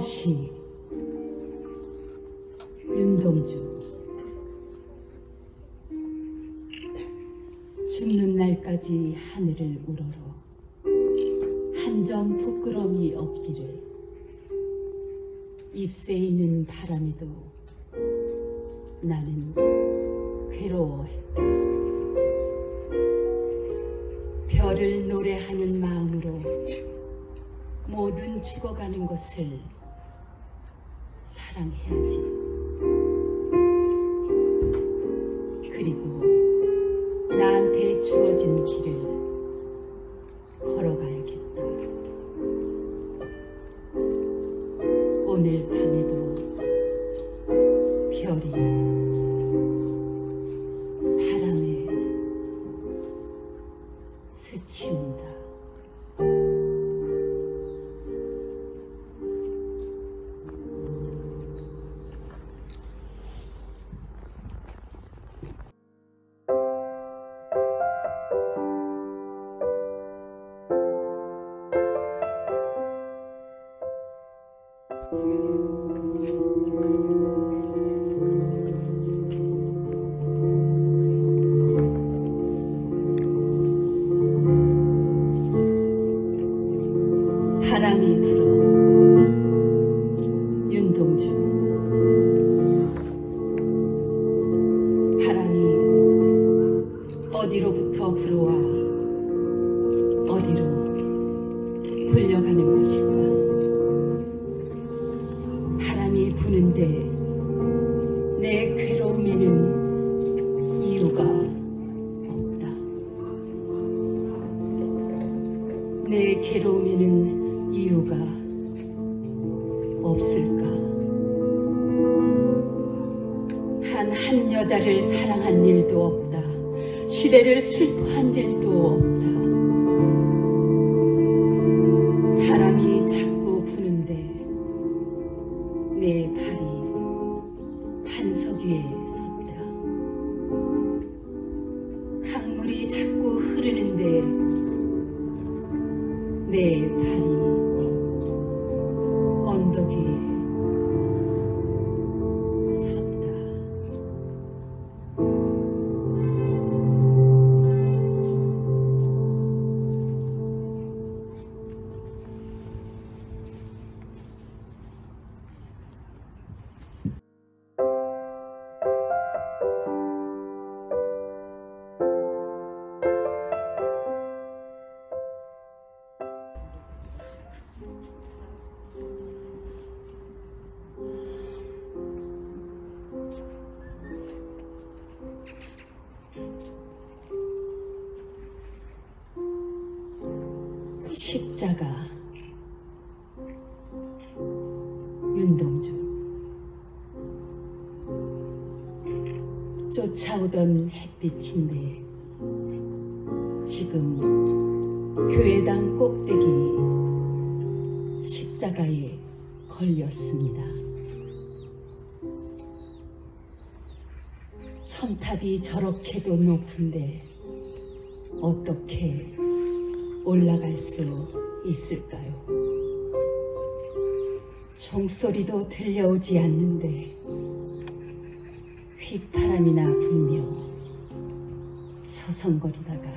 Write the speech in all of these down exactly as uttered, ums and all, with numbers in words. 서시 윤동주. 죽는 날까지 하늘을 우러러 한 점 부끄럼이 없기를. 입새이는 바람에도 나는 괴로워했다. 별을 노래하는 마음으로 모든 죽어가는 것을 사랑해야지. 그리고 나한테 주어진 길을 걸어가야겠다. 오늘 밤에도 별이 바람에 스치운다. 바람이 불어. 윤동주. 바람이 어디로부터 불어와 어디로 불려가는 것인가. 바람이 부는데 내 괴로움에는 이유가 없다. 내 괴로움에는 이유가 없을까? 단 한 여자를 사랑한 일도 없다. 시대를 슬퍼한 일도 없다. 바람이 자꾸 부는데 내 발이 반석 위에 섰다. 강물이 자꾸 흐르는데 내 발이 언덕에 섰다. 십자가. 윤동주. 쫓아오던 햇빛인데 지금 교회당 꼭대기 십자가에 걸렸습니다. 첨탑이 저렇게도 높은데 어떻게 올라갈 수 있을까요? 종소리도 들려오지 않는데 휘파람이나 불며 서성거리다가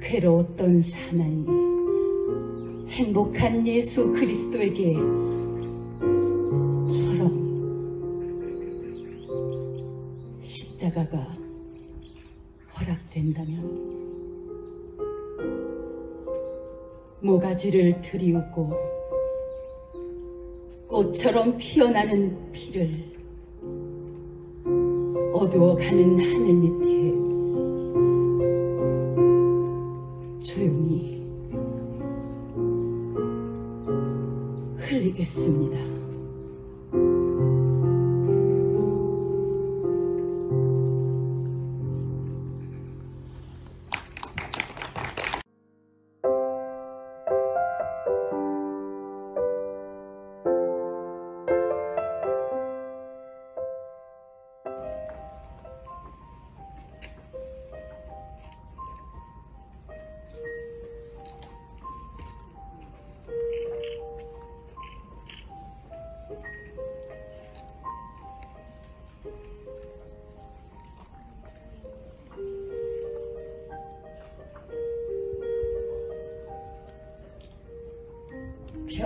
괴로웠던 사나이 행복한 예수 그리스도에게 처럼 십자가가 허락된다면 모가지를 들이우고 꽃처럼 피어나는 피를 어두워가는 하늘 밑에 조용히 흘리겠습니다.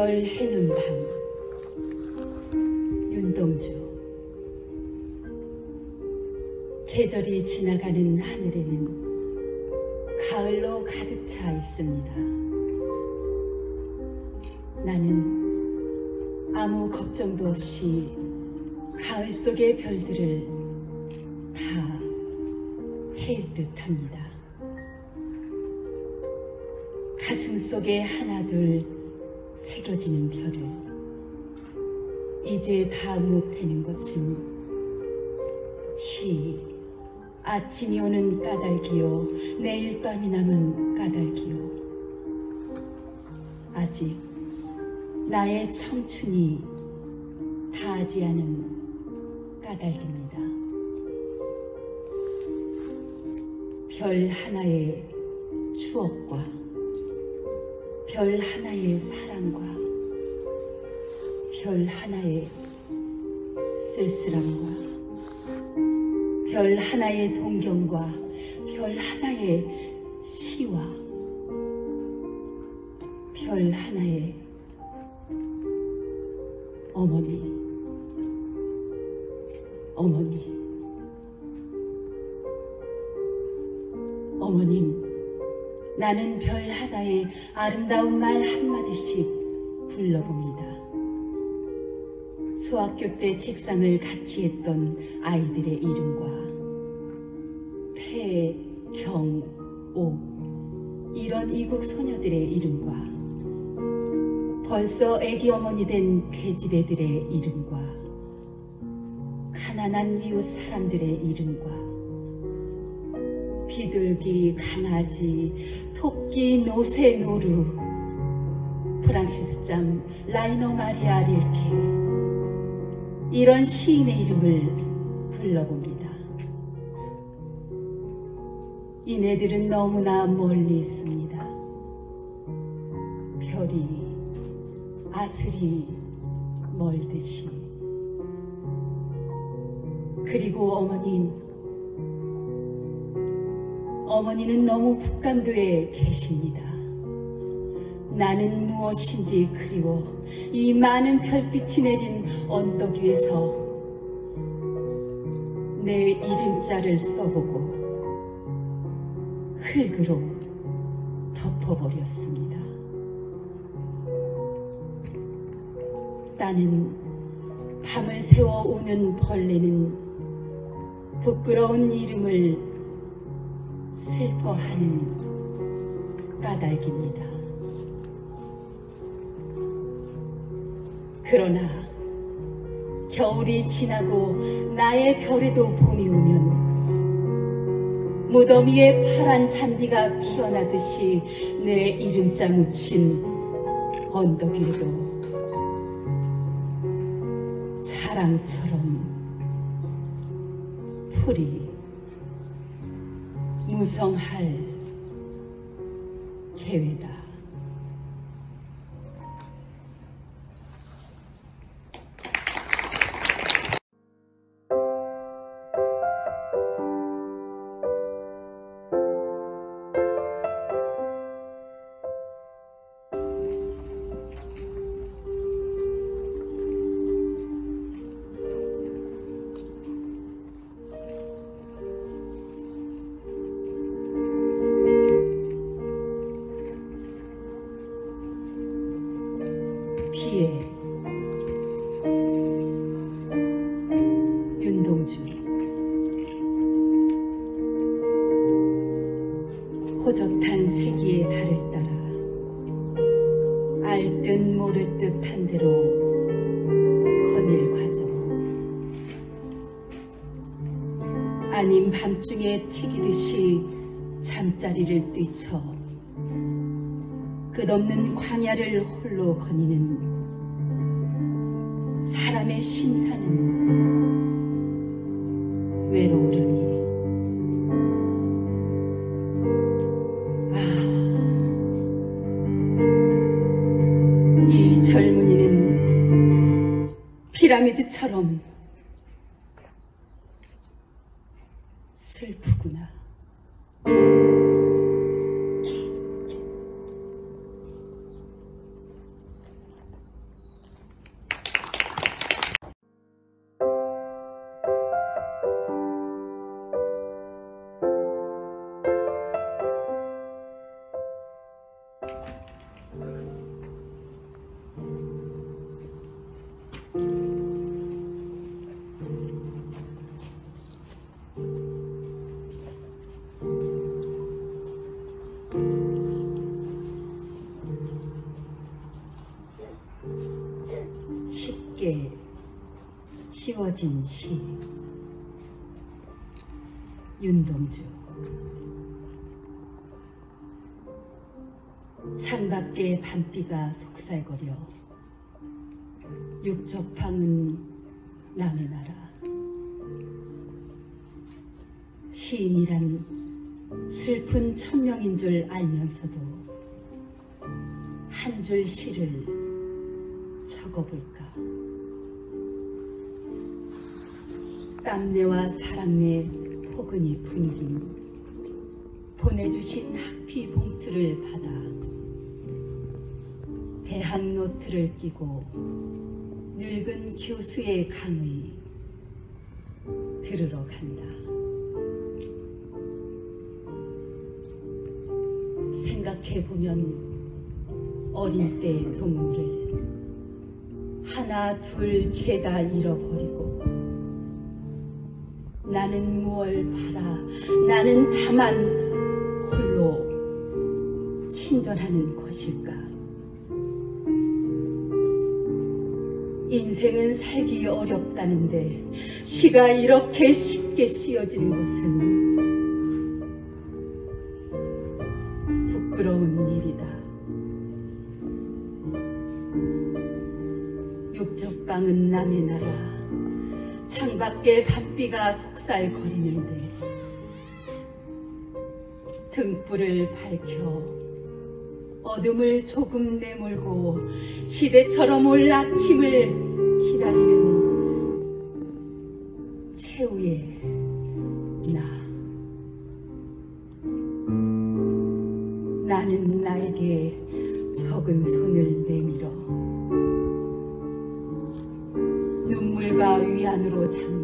별 해는 밤, 윤동주. 계절이 지나가는 하늘에는 가을로 가득 차 있습니다. 나는 아무 걱정도 없이 가을 속의 별들을 다 헤일 듯합니다. 가슴 속에 하나둘 새겨지는 별을 이제 다 못하는 것은 쉬 아침이 오는 까닭이요 내일 밤이 남은 까닭이요 아직 나의 청춘이 다하지 않은 까닭입니다. 별 하나의 추억과 별 하나의 사랑과 별 하나의 쓸쓸함과 별 하나의 동경과 별 하나의 시와 별 하나의 어머니, 어머니, 어머님, 나는 별 하나의 아름다운 말 한마디씩 불러봅니다. 소학교 때 책상을 같이 했던 아이들의 이름과 폐, 경, 옥 이런 이국 소녀들의 이름과 벌써 애기 어머니 된 계집애들의 이름과 가난한 이웃 사람들의 이름과 비둘기, 강아지, 토끼, 노새, 노루, 프란시스 짬, 라이너 마리아 릴케 이런 시인의 이름을 불러봅니다. 이네들은 너무나 멀리 있습니다. 별이 아슬이 멀듯이. 그리고 어머님, 어머니는 너무 북간도에 계십니다. 나는 무엇인지 그리워 이 많은 별빛이 내린 언덕 위에서 내 이름자를 써보고 흙으로 덮어버렸습니다. 나는 밤을 새워 오는 벌레는 부끄러운 이름을 슬퍼하는 까닭입니다. 그러나 겨울이 지나고 나의 별에도 봄이 오면 무더미에 파란 잔디가 피어나듯이 내 이름자 묻힌 언덕 위에도 자랑처럼 풀이 무성할 계획이다. 윤동주. 호젓한 세기의 달을 따라 알 듯 모를 듯한 대로 거닐 과정, 아님 밤중에 튀기듯이 잠자리를 뛰쳐 끝없는 광야를 홀로 거니는 사람의 심사는 외로우려니. 아, 이 젊은이는 피라미드처럼 슬프구나. 어렵게 씌워진 시. 윤동주. 창밖에 밤비가 속살거려 육적방은 남의 나라. 시인이란 슬픈 천명인 줄 알면서도 한 줄 시를 적어볼까. 땀내와 사랑내 포근히 풍긴 보내주신 학피 봉투를 받아 대학 노트를 끼고 늙은 교수의 강의 들으러 간다. 생각해보면 어린 때의 동물을 하나 둘 죄다 잃어버리고 나는 무얼 바라 나는 다만 홀로 친절하는 것일까. 인생은 살기 어렵다는데 시가 이렇게 쉽게 씌워진 것은 부끄러운 일이다. 육적방은 남의 나라. 창밖에 밤비가 속살거리는데 등불을 밝혀 어둠을 조금 내몰고 시대처럼 올 아침을 기다리는 최후의 나. 나는 나에게 적은 손을 내밀어 눈물과 위안으로 잠